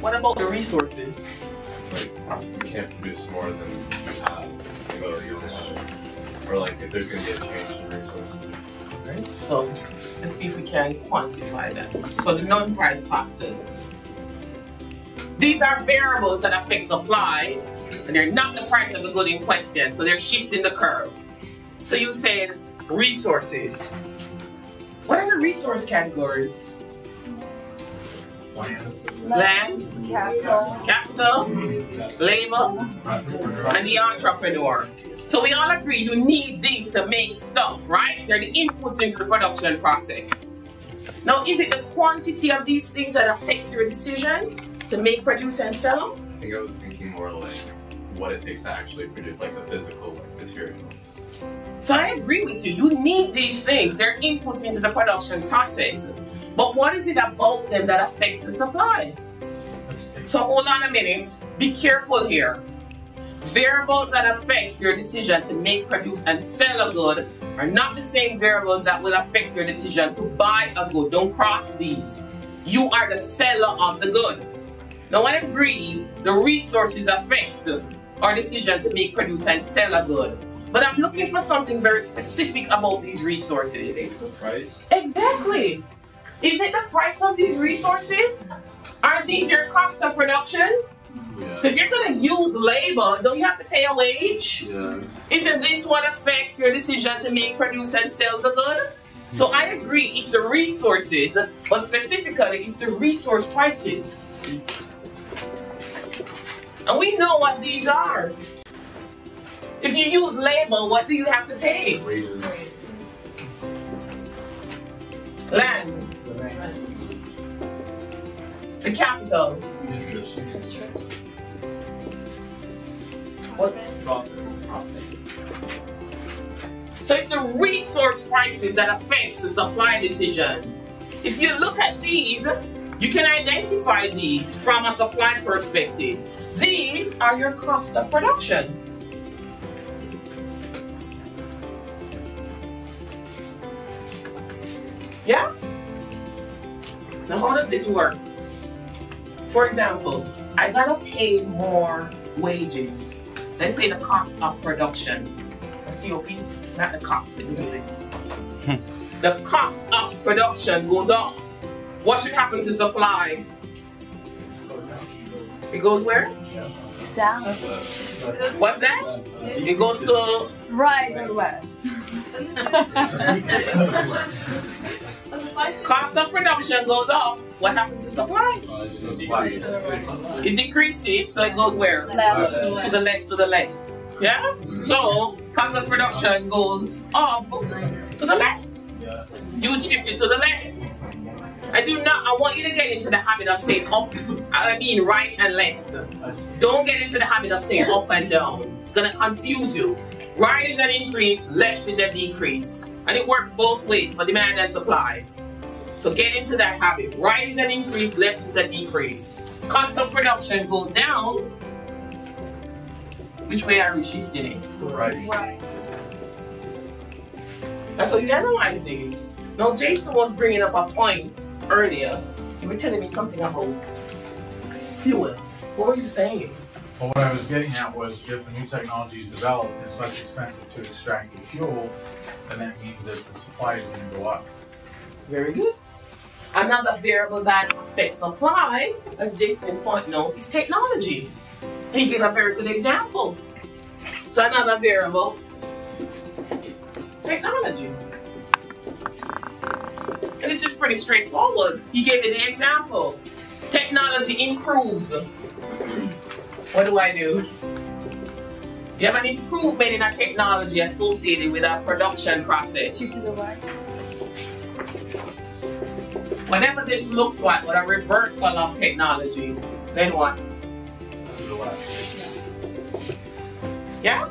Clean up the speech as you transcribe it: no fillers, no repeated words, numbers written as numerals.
What about the resources? Like, you can't produce more than you have, so you'll have, or like if there's going to be a change in resources. Right, so let's see if we can quantify that. So the non-price factors. These are variables that affect supply, and they're not the price of the good in question, so they're shifting the curve. So you said resources. What are the resource categories? Land, capital, labor, and the entrepreneur. So we all agree you need these to make stuff, right? They're the inputs into the production process. Now, is it the quantity of these things that affects your decision to make, produce, and sell? I think I was thinking more like what it takes to actually produce, like the physical materials. So I agree with you. You need these things. They're inputs into the production process. But what is it about them that affects the supply? So hold on a minute. Be careful here. Variables that affect your decision to make, produce, and sell a good are not the same variables that will affect your decision to buy a good. Don't cross these. You are the seller of the good. Now I agree, the resources affect our decision to make, produce, and sell a good. But I'm looking for something very specific about these resources. Is it the price? Exactly. Is it the price of these resources? Aren't these your cost of production? Yeah. So if you're going to use labor, don't you have to pay a wage? Yeah. Isn't this what affects your decision to make, produce, and sell the good? So I agree, it's the resources, but specifically it's the resource prices. And we know what these are. If you use labor, what do you have to pay? Wages. Land. The capital. Interest. What? Profit. So it's the resource prices that affects the supply decision. If you look at these, you can identify these from a supply perspective. These are your cost of production. Yeah? Now how does this work? For example, I gotta pay more wages. Let's say the cost of production. The COP, not the cost. The cost of production goes up. What should happen to supply? It goes where? Down. What's that? It goes to right and left. Cost of production goes up. What happens to supply? It decreases, so it goes where? Left. To the left, to the left. Yeah? So, cost of production goes up to the left. You would shift it to the left. I want you to get into the habit of saying up, I mean right and left. Don't get into the habit of saying up and down. It's going to confuse you. Right is an increase, left is a decrease. And it works both ways for demand and supply. So get into that habit. Right is an increase, left is a decrease. Cost of production goes down. Which way are we shifting it? Right. And so you analyze these. Now Jason was bringing up a point earlier. You were telling me something about fuel. What were you saying? Well, what I was getting at was if a new technology is developed, it's less expensive to extract the fuel, then that means that the supply is going to go up. Very good. Another variable that affects supply, as Jason's point now, is technology. He gave a very good example. So another variable, technology. And this is pretty straightforward. He gave it an example. Technology improves. What do I do? You have an improvement in a technology associated with our production process. Shift to the right. Whenever this looks like, what a reversal of technology, then what? Yeah?